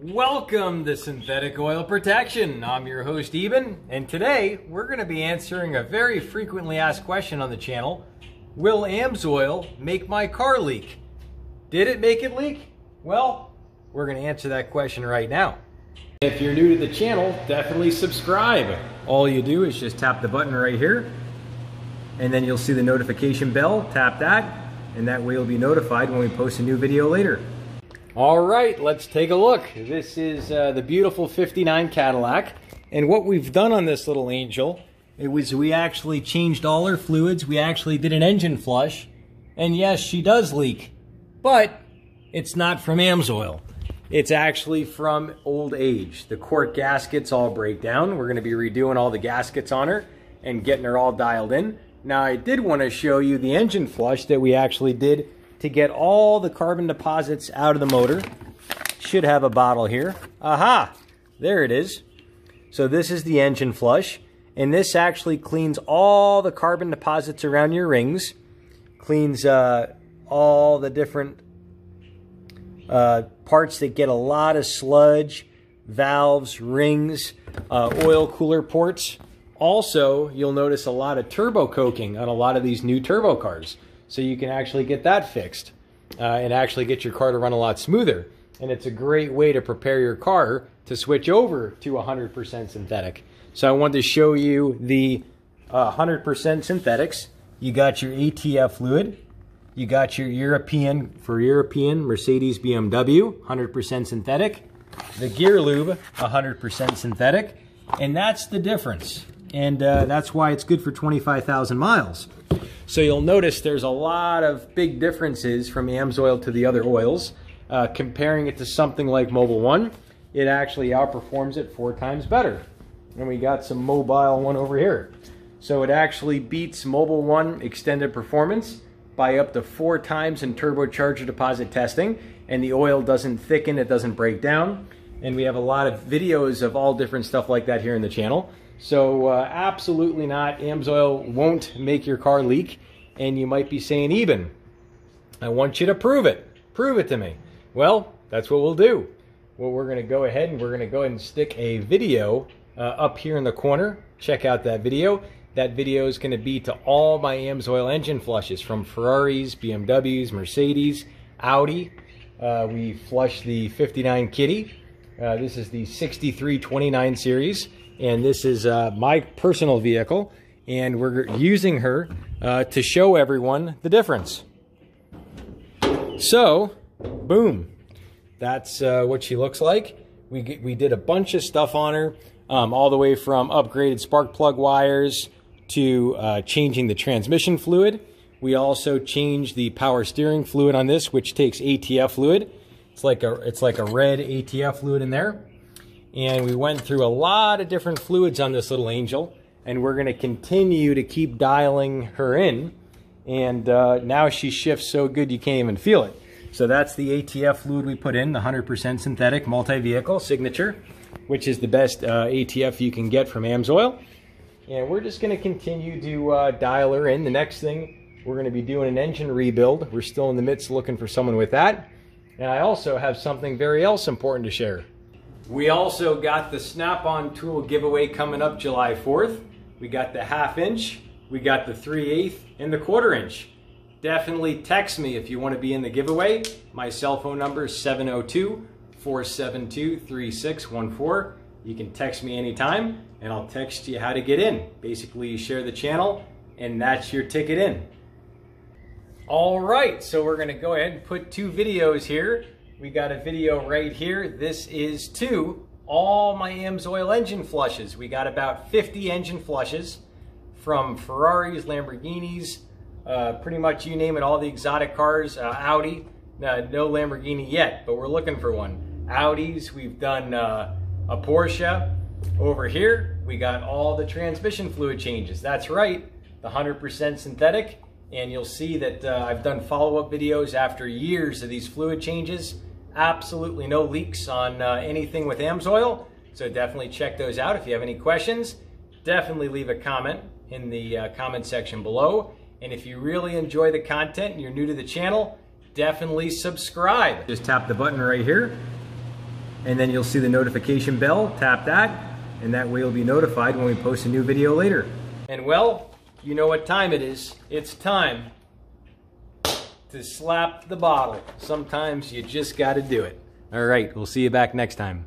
Welcome to Synthetic Oil Protection. I'm your host, Eben, and today we're going to be answering a very frequently asked question on the channel. Will AMSOIL make my car leak? Did it make it leak? Well, we're going to answer that question right now. If you're new to the channel, definitely subscribe. All you do is just tap the button right here, and then you'll see the notification bell. Tap that, and that way you'll be notified when we post a new video later. All right, let's take a look. This is the beautiful '59 Cadillac. And what we've done on this little angel, we actually changed all her fluids. We actually did an engine flush. And yes, she does leak, but it's not from AMSOIL. It's actually from old age. The quart gaskets all break down. We're gonna be redoing all the gaskets on her and getting her all dialed in. Now, I did wanna show you the engine flush that we actually did to get all the carbon deposits out of the motor. Should have a bottle here. Aha, there it is. So this is the engine flush, and this actually cleans all the carbon deposits around your rings, cleans all the different parts that get a lot of sludge, valves, rings, oil cooler ports. Also, you'll notice a lot of turbo coking on a lot of these new turbo cars. So you can actually get that fixed and actually get your car to run a lot smoother. And it's a great way to prepare your car to switch over to 100% synthetic. So I wanted to show you the 100% synthetics. You got your ATF fluid. You got your European, for European, Mercedes, BMW, 100% synthetic. The gear lube, 100% synthetic. And that's the difference. And that's why it's good for 25,000 miles. So you'll notice there's a lot of big differences from AMSOIL to the other oils. Comparing it to something like Mobil 1, it actually outperforms it 4 times better. And we got some Mobil 1 over here. So it actually beats Mobil 1 extended performance by up to 4 times in turbocharger deposit testing. And the oil doesn't thicken, it doesn't break down. And we have a lot of videos of all different stuff like that here in the channel. So absolutely not, AMSOIL won't make your car leak. And you might be saying, Eben, I want you to prove it. Prove it to me. Well, that's what we'll do. Well, we're gonna go ahead and stick a video up here in the corner. Check out that video. That video is gonna be to all my AMSOIL engine flushes from Ferraris, BMWs, Mercedes, Audi. We flushed the '59 Kitty. This is the 6329 series, and this is my personal vehicle, and we're using her to show everyone the difference. So, boom, that's what she looks like. We did a bunch of stuff on her, all the way from upgraded spark plug wires to changing the transmission fluid. We also changed the power steering fluid on this, which takes ATF fluid. It's like a red ATF fluid in there. And we went through a lot of different fluids on this little angel, and we're gonna continue to keep dialing her in. And now she shifts so good you can't even feel it. So that's the ATF fluid we put in, the 100% synthetic multi-vehicle signature, which is the best ATF you can get from AMSOIL. And we're just gonna continue to dial her in. The next thing, we're gonna be doing an engine rebuild. We're still in the midst looking for someone with that. And I also have something else important to share. We also got the Snap-on tool giveaway coming up July 4th. We got the 1/2 inch, we got the 3/8 and the 1/4 inch. Definitely text me if you want to be in the giveaway. My cell phone number is 702-472-3614. You can text me anytime and I'll text you how to get in. Basically, you share the channel and that's your ticket in. All right, so we're gonna go ahead and put 2 videos here. We got a video right here. This is to all my AMSOIL engine flushes. We got about 50 engine flushes from Ferraris, Lamborghinis, pretty much you name it, all the exotic cars, Audi, no Lamborghini yet, but we're looking for one. Audis, we've done a Porsche. Over here, we got all the transmission fluid changes. That's right, the 100% synthetic. And you'll see that I've done follow-up videos after years of these fluid changes. Absolutely no leaks on anything with AMSOIL. So definitely check those out. If you have any questions, definitely leave a comment in the comment section below. And if you really enjoy the content and you're new to the channel, definitely subscribe. Just tap the button right here, and then you'll see the notification bell. Tap that, and that way you'll be notified when we post a new video later. And well, you know what time it is. It's time to slap the bottle. Sometimes you just gotta do it. All right, we'll see you back next time.